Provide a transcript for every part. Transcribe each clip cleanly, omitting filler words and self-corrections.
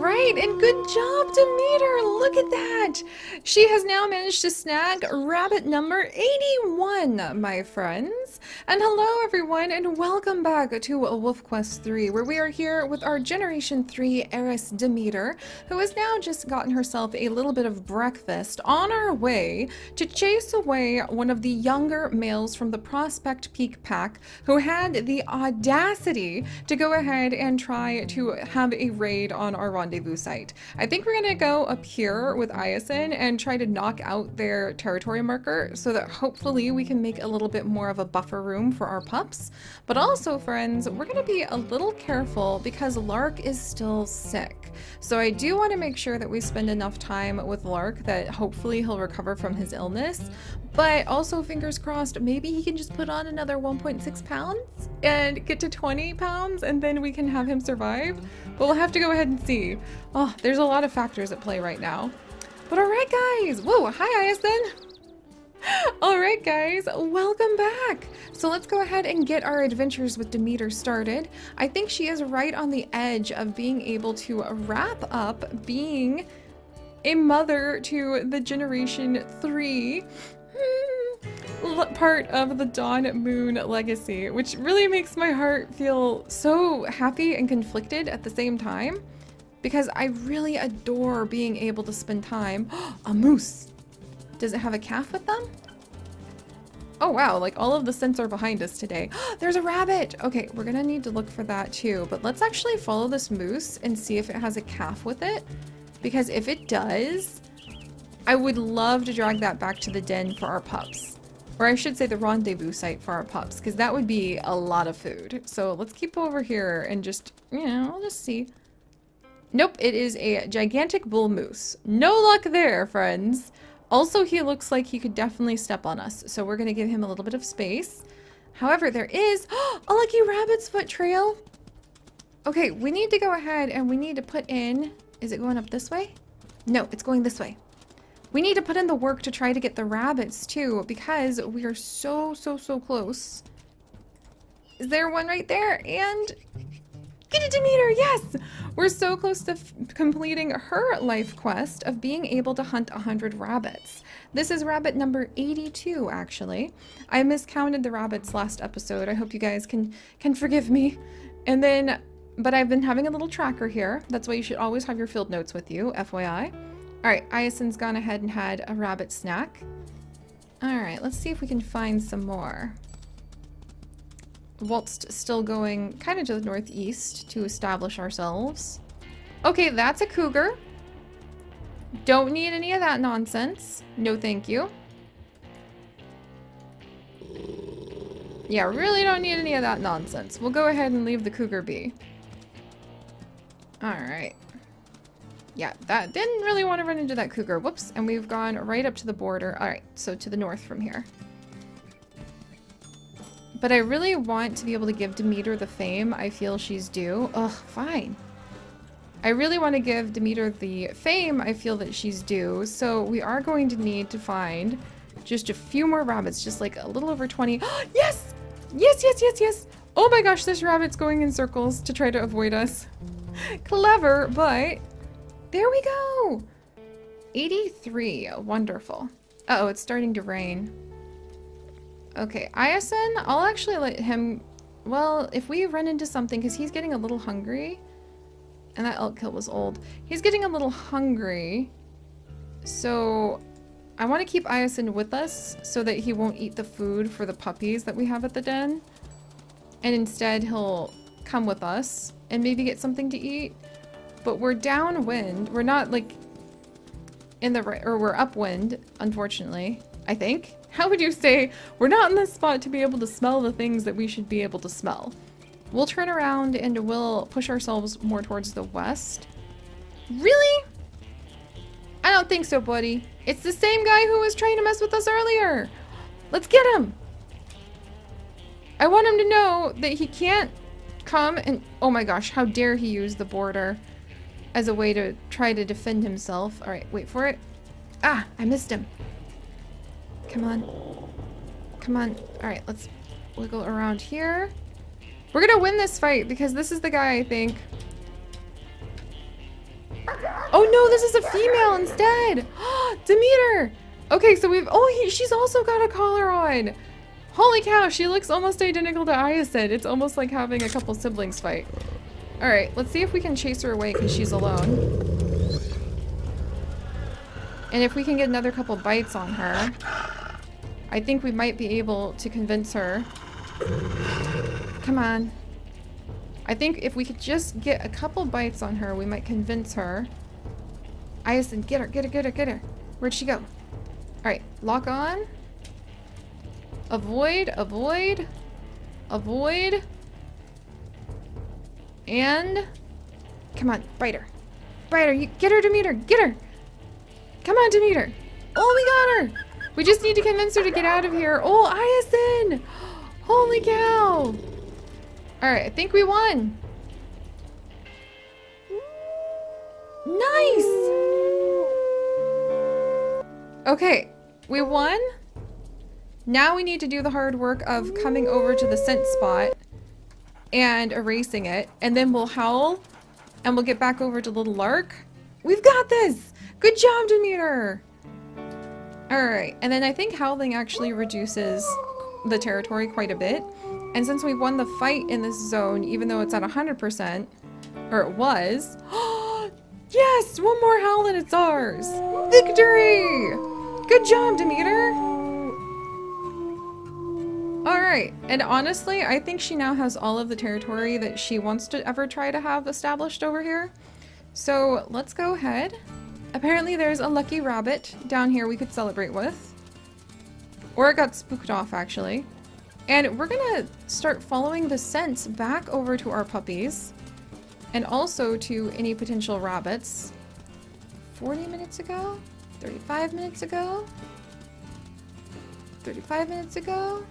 right, and good job, Demeter! Look at that! She has now managed to snag rabbit number 81, my friends! And hello, everyone, and welcome back to Wolf Quest 3, where we are here with our Generation 3 heiress, Demeter, who has now just gotten herself a little bit of breakfast on our way to chase away one of the younger males from the Prospect Peak pack, who had the audacity to go ahead and try to have a raid on our rendezvous site. I think we're gonna go up here with Iason and try to knock out their territory marker so that hopefully we can make a little bit more of a buffer room for our pups. But also, friends, we're gonna be a little careful because Lark is still sick. So I do want to make sure that we spend enough time with Lark that hopefully he'll recover from his illness. But also, fingers crossed, maybe he can just put on another 1.6 pounds and get to 20 pounds and then we can have him survive. But we'll have to go ahead and see. Oh, there's a lot of factors at play right now. But alright, guys. Whoa, hi, Iason. Alright guys, welcome back! So let's go ahead and get our adventures with Demeter started. I think she is right on the edge of being able to wrap up being a mother to the Generation 3 part of the Dawn Moon legacy, which really makes my heart feel so happy and conflicted at the same time, because I really adore being able to spend time— a moose! Does it have a calf with them? Oh wow, like all of the scents are behind us today. There's a rabbit! Okay, we're gonna need to look for that too, but let's actually follow this moose and see if it has a calf with it. Because if it does, I would love to drag that back to the den for our pups. Or I should say the rendezvous site for our pups, because that would be a lot of food. So let's keep over here and just, you know, we'll just see. Nope, it is a gigantic bull moose. No luck there, friends! Also, he looks like he could definitely step on us, so we're going to give him a little bit of space. However, there is a lucky rabbit's foot trail. Okay, we need to go ahead and we need to put in... Is it going up this way? No, it's going this way. We need to put in the work to try to get the rabbits, too, because we are so close. Is there one right there? And... Get it, Demeter! Yes! We're so close to completing her life quest of being able to hunt 100 rabbits. This is rabbit number 82, actually. I miscounted the rabbits last episode. I hope you guys can forgive me. And then, but I've been having a little tracker here. That's why you should always have your field notes with you, FYI. Alright, Iason's gone ahead and had a rabbit snack. Alright, let's see if we can find some more. Whilst still going kind of to the northeast to establish ourselves. Okay, that's a cougar. Don't need any of that nonsense. No thank you. Yeah, really don't need any of that nonsense. We'll go ahead and leave the cougar be. Alright. Yeah, that didn't really want to run into that cougar. Whoops, and we've gone right up to the border. Alright, so to the north from here. But I really want to be able to give Demeter the fame I feel she's due. Ugh, fine. I really want to give Demeter the fame I feel that she's due, so we are going to need to find just a few more rabbits, just like a little over 20. Yes! Yes! Oh my gosh, this rabbit's going in circles to try to avoid us. Clever, but... There we go! 83. Wonderful. Uh-oh, it's starting to rain. Okay, Iason, I'll actually let him... Well, if we run into something, because he's getting a little hungry. And that elk kill was old. He's getting a little hungry. So, I want to keep Iason with us so that he won't eat the food for the puppies that we have at the den. And instead, he'll come with us and maybe get something to eat. But we're downwind. We're not, like, in the right... Or we're upwind, unfortunately, I think. How would you say we're not in this spot to be able to smell the things that we should be able to smell? We'll turn around and we'll push ourselves more towards the west. Really? I don't think so, buddy. It's the same guy who was trying to mess with us earlier. Let's get him. I want him to know that he can't come and... Oh my gosh, how dare he use the border as a way to try to defend himself. All right, wait for it. Ah, I missed him. Come on. Come on. Alright, let's wiggle around here. We're gonna win this fight because this is the guy, I think. Oh no, this is a female instead. Demeter. Okay, so we've... Oh, she's also got a collar on. Holy cow, she looks almost identical to Iacid. It's almost like having a couple siblings fight. All right, let's see if we can chase her away because she's alone. And if we can get another couple bites on her, I think we might be able to convince her. Come on. I think if we could just get a couple bites on her, we might convince her. Iason, get her, get her, get her, get her. Where'd she go? All right, lock on. Avoid, avoid, avoid. And come on, bite her. Bite her, you get her, Demeter, get her. Come on, Demeter. Oh, we got her. We just need to convince her to get out of here. Oh, Iason. Holy cow. All right, I think we won. Nice. Okay, we won. Now we need to do the hard work of coming over to the scent spot and erasing it. And then we'll howl and we'll get back over to little Lark. We've got this. Good job, Demeter! Alright, and then I think howling actually reduces the territory quite a bit. And since we won the fight in this zone, even though it's at 100%, or it was... Yes! One more howl and it's ours! Victory! Good job, Demeter! Alright, and honestly, I think she now has all of the territory that she wants to ever try to have established over here. So, let's go ahead. Apparently there's a lucky rabbit down here we could celebrate with. Or it got spooked off, actually. And we're gonna start following the scents back over to our puppies. And also to any potential rabbits. 40 minutes ago? 35 minutes ago? 35 minutes ago?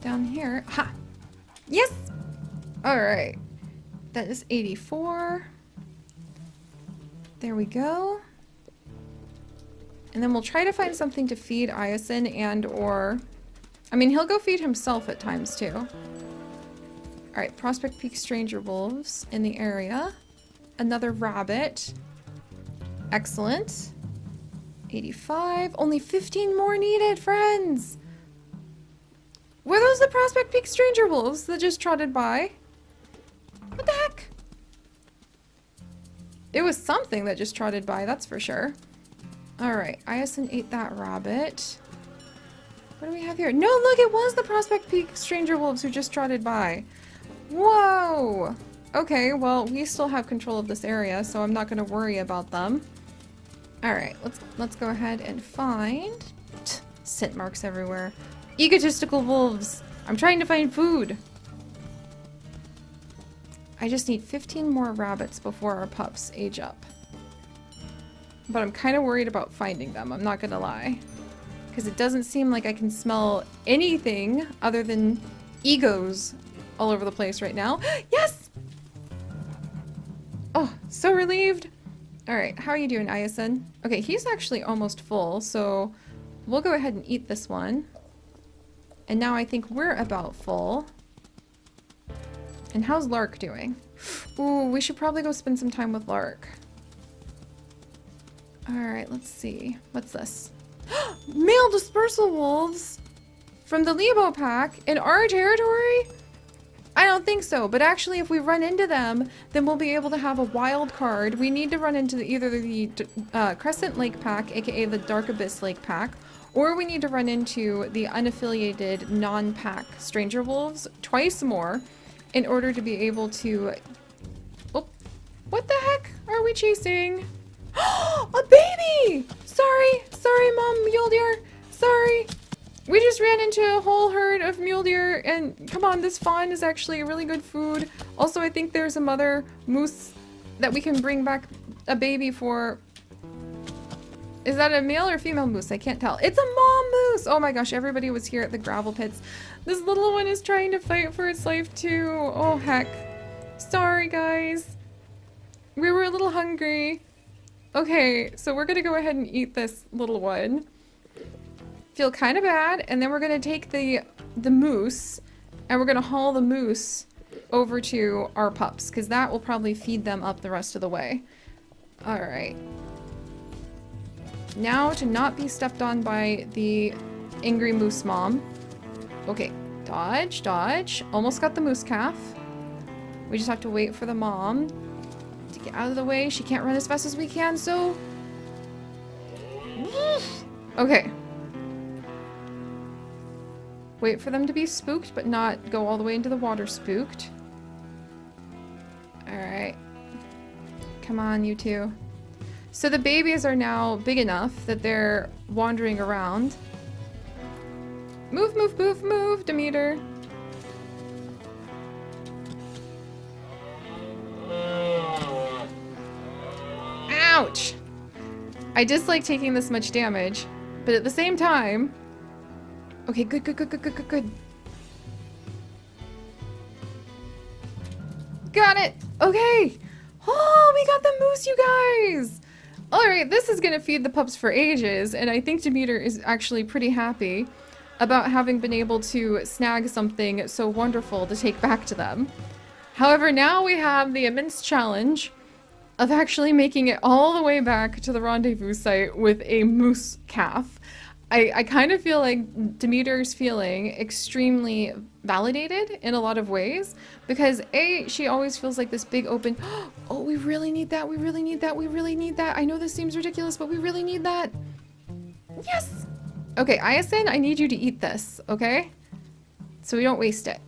Down here. Ha! Yes! Alright. That is 84. There we go. And then we'll try to find something to feed Iason and or... I mean, he'll go feed himself at times, too. All right, Prospect Peak stranger wolves in the area. Another rabbit. Excellent. 85. Only 15 more needed, friends! Were those the Prospect Peak stranger wolves that just trotted by? What the heck? It was something that just trotted by, that's for sure. Alright, Iason ate that rabbit. What do we have here? No, look, it was the Prospect Peak stranger wolves who just trotted by. Whoa! Okay, well, we still have control of this area, so I'm not going to worry about them. Alright, let's go ahead and find... Scent marks everywhere. Egotistical wolves! I'm trying to find food! I just need 15 more rabbits before our pups age up. But I'm kind of worried about finding them, I'm not gonna lie. Because it doesn't seem like I can smell anything other than egos all over the place right now. Yes! Oh, so relieved! Alright, how are you doing, Iason? Okay, he's actually almost full, so we'll go ahead and eat this one. And now I think we're about full. And how's Lark doing? Ooh, we should probably go spend some time with Lark. Alright, let's see. What's this? Male dispersal wolves from the Lebo pack in our territory? I don't think so, but actually if we run into them, then we'll be able to have a wild card. We need to run into either the Crescent Lake pack, aka the Dark Abyss Lake pack, or we need to run into the unaffiliated non-pack stranger wolves twice more, in order to be able to... Oh, what the heck are we chasing? A baby! Sorry, Mom Mule Deer. Sorry. We just ran into a whole herd of mule deer and come on, this fawn is actually really good food. Also, I think there's a mother moose that we can bring back a baby for. Is that a male or female moose? I can't tell. It's a mom moose! Oh my gosh, everybody was here at the gravel pits. This little one is trying to fight for its life too. Oh heck. Sorry guys. We were a little hungry. Okay, so we're gonna go ahead and eat this little one. Feel kind of bad, and then we're gonna take the moose, and we're gonna haul the moose over to our pups, because that will probably feed them up the rest of the way. Alright. Now to not be stepped on by the angry moose mom. Okay. Dodge, dodge. Almost got the moose calf. We just have to wait for the mom to get out of the way. She can't run as fast as we can, so... Okay. Wait for them to be spooked, but not go all the way into the water spooked. Alright. Come on, you two. So the babies are now big enough that they're wandering around. Move, move, move, move, Demeter! Ouch! I dislike taking this much damage, but at the same time... Okay, good, good, good, good, good, good, good. Got it! Okay! Oh, we got the moose, you guys! Alright, this is gonna feed the pups for ages, and I think Demeter is actually pretty happy about having been able to snag something so wonderful to take back to them. However, now we have the immense challenge of actually making it all the way back to the rendezvous site with a moose calf. I kind of feel like Demeter's feeling extremely validated in a lot of ways, because A, she always feels like this big open, oh, we really need that, we really need that, we really need that. I know this seems ridiculous, but we really need that. Yes! Okay, Iason, I need you to eat this, okay? So we don't waste it.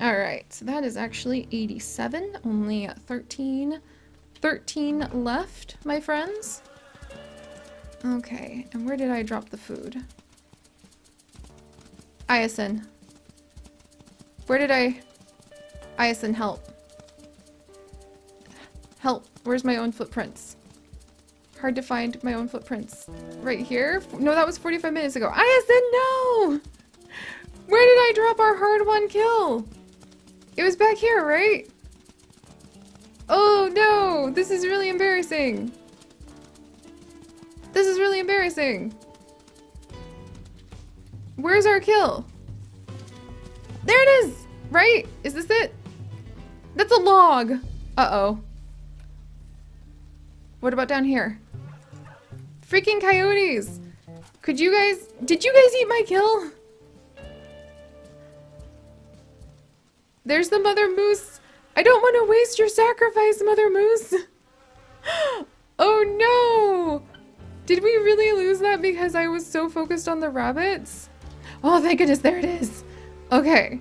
Alright, so that is actually 87, only 13 left, my friends. Okay, and where did I drop the food? Iason. Where did I... Iason, help. Help. Where's my own footprints? Hard to find my own footprints. Right here? No, that was 45 minutes ago. Iason, no! Where did I drop our hard-won kill? It was back here, right? Oh, no! This is really embarrassing! This is really embarrassing. Where's our kill? There it is, right? Is this it? That's a log. Uh-oh. What about down here? Freaking coyotes. Could you guys, did you guys eat my kill? There's the mother moose. I don't want to waste your sacrifice, mother moose. Oh no. Did we really lose that because I was so focused on the rabbits? Oh, thank goodness, there it is. Okay.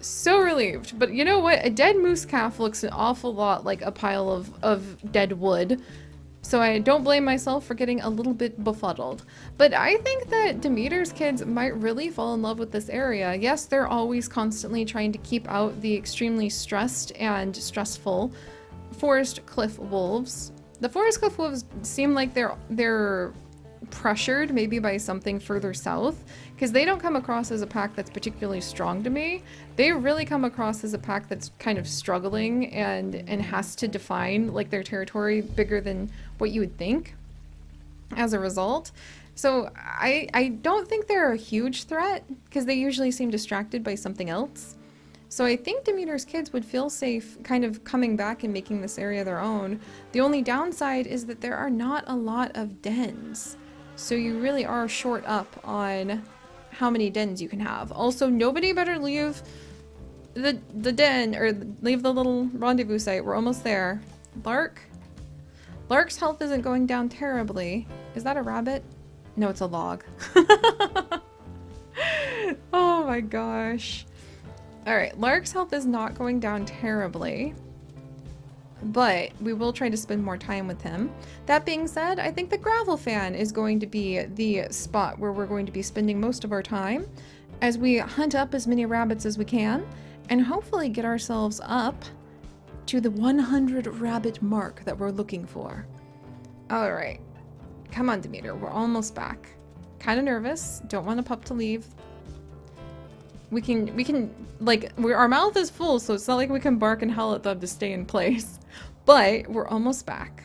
So relieved. But you know what? A dead moose calf looks an awful lot like a pile of dead wood. So I don't blame myself for getting a little bit befuddled. But I think that Demeter's kids might really fall in love with this area. Yes, they're always constantly trying to keep out the extremely stressed and stressful Forest Cliff wolves. The Forest Cliff wolves seem like they're pressured maybe by something further south, because they don't come across as a pack that's particularly strong to me. They really come across as a pack that's kind of struggling and has to define like their territory bigger than what you would think as a result. So I don't think they're a huge threat, because they usually seem distracted by something else. So I think Demeter's kids would feel safe kind of coming back and making this area their own. The only downside is that there are not a lot of dens. So you really are short up on how many dens you can have. Also, nobody better leave the den or leave the little rendezvous site. We're almost there. Lark? Lark's health isn't going down terribly. Is that a rabbit? No, it's a log. Oh my gosh. Alright, Lark's health is not going down terribly, but we will try to spend more time with him. That being said, I think the gravel fan is going to be the spot where we're going to be spending most of our time as we hunt up as many rabbits as we can and hopefully get ourselves up to the 100 rabbit mark that we're looking for. Alright, come on Demeter, we're almost back. Kind of nervous, don't want a pup to leave. We can, like, our mouth is full, so it's not like we can bark and howl at them to stay in place. But we're almost back.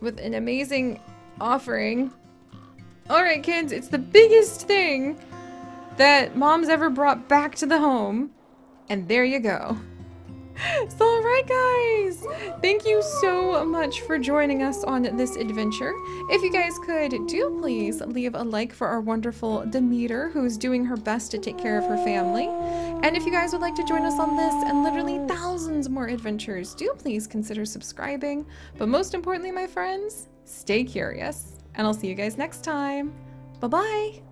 With an amazing offering. Alright, kids, it's the biggest thing that mom's ever brought back to the home. And there you go. So alright guys, thank you so much for joining us on this adventure. If you guys could, do please leave a like for our wonderful Demeter, who's doing her best to take care of her family. And if you guys would like to join us on this and literally thousands more adventures, do please consider subscribing. But most importantly, my friends, stay curious. And I'll see you guys next time. Bye-bye!